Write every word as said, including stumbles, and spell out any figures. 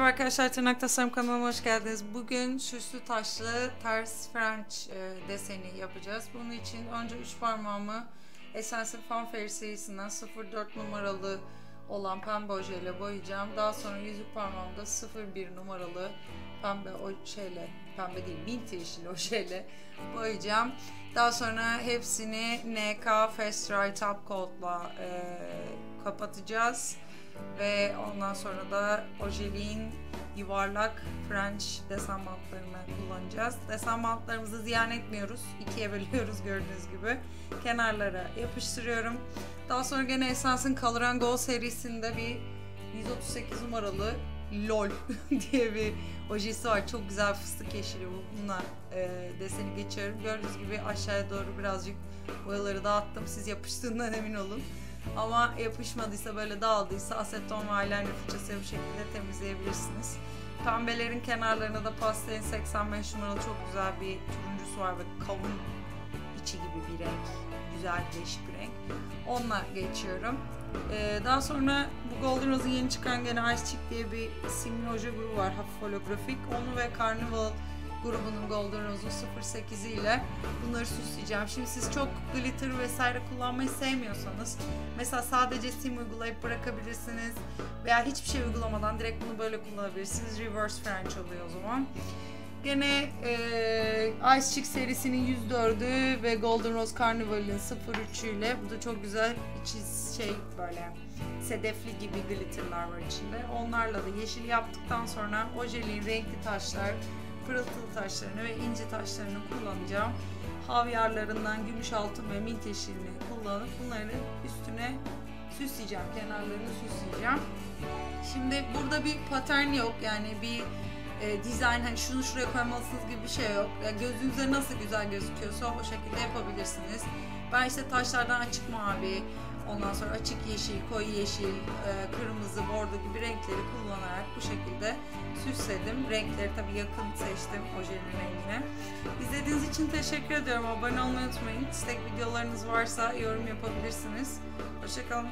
Merhaba arkadaşlar, Tırnak Tasarım kanalıma hoş geldiniz. Bugün süslü taşlı ters French e, deseni yapacağız. Bunun için önce üç parmağımı Essence Funfair serisinden sıfır dört numaralı olan pembe ojeyle boyayacağım. Daha sonra yüzük parmağımda sıfır bir numaralı pembe ojeyle, pembe değil, mint yeşil ojeyle boyayacağım. Daha sonra hepsini N K Fast Dry Top Coat'la e, kapatacağız. Ve ondan sonra da ojeliğin yuvarlak French desen bantlarını kullanacağız. Desen bantlarımızı ziyan etmiyoruz. İkiye bölüyoruz gördüğünüz gibi. Kenarlara yapıştırıyorum. Daha sonra gene Essence'ın Golden Rose Go serisinde bir yüz otuz sekiz numaralı LOL diye bir ojesi var. Çok güzel fıstık yeşili bu. Bununla e, deseni geçiyorum. Gördüğünüz gibi aşağıya doğru birazcık boyaları dağıttım. Siz yapıştığından emin olun. Ama yapışmadıysa, böyle dağıldıysa aseton ve eyeliner fırçasıyla bu şekilde temizleyebilirsiniz. Pembelerin kenarlarına da pastelin seksen beş numaralı çok güzel bir turuncusu var ve kavun içi gibi bir renk. Güzel, değişik bir renk. Onunla geçiyorum. Ee, daha sonra bu Golden Rose'un yeni çıkan gene Ice Chic diye bir simli oje grubu var, hafif holografik. Onu ve Carnival grubunun Golden Rose'un sıfır sekizi ile bunları süsleyeceğim. Şimdi siz çok glitter vesaire kullanmayı sevmiyorsanız mesela sadece sim uygulayıp bırakabilirsiniz veya hiçbir şey uygulamadan direkt bunu böyle kullanabilirsiniz. Reverse French oluyor o zaman. Gene e, Ice Chic serisinin yüz dördü ve Golden Rose Carnival'ın sıfır üçü ile, bu da çok güzel içi şey böyle sedefli gibi glitterlar var içinde. Onlarla da yeşil yaptıktan sonra ojeliğin renkli taşlar, pırıltılı taşlarını ve ince taşlarını kullanacağım. Havyarlarından gümüş, altın ve mint yeşilini kullanıp bunları üstüne süsleyeceğim. Kenarlarını süsleyeceğim. Şimdi burada bir patern yok. Yani bir e, dizayn, hani şunu şuraya koymalısınız gibi bir şey yok. Yani gözünüze nasıl güzel gözüküyorsa o şekilde yapabilirsiniz. Ben işte taşlardan açık mavi, ondan sonra açık yeşil, koyu yeşil, kırmızı, bordo gibi renkleri kullanarak bu şekilde süsledim. Renkleri tabii yakın seçtim ojenin rengine. İzlediğiniz için teşekkür ediyorum. Abone olmayı unutmayın. İstek videolarınız varsa yorum yapabilirsiniz. Hoşça kalın.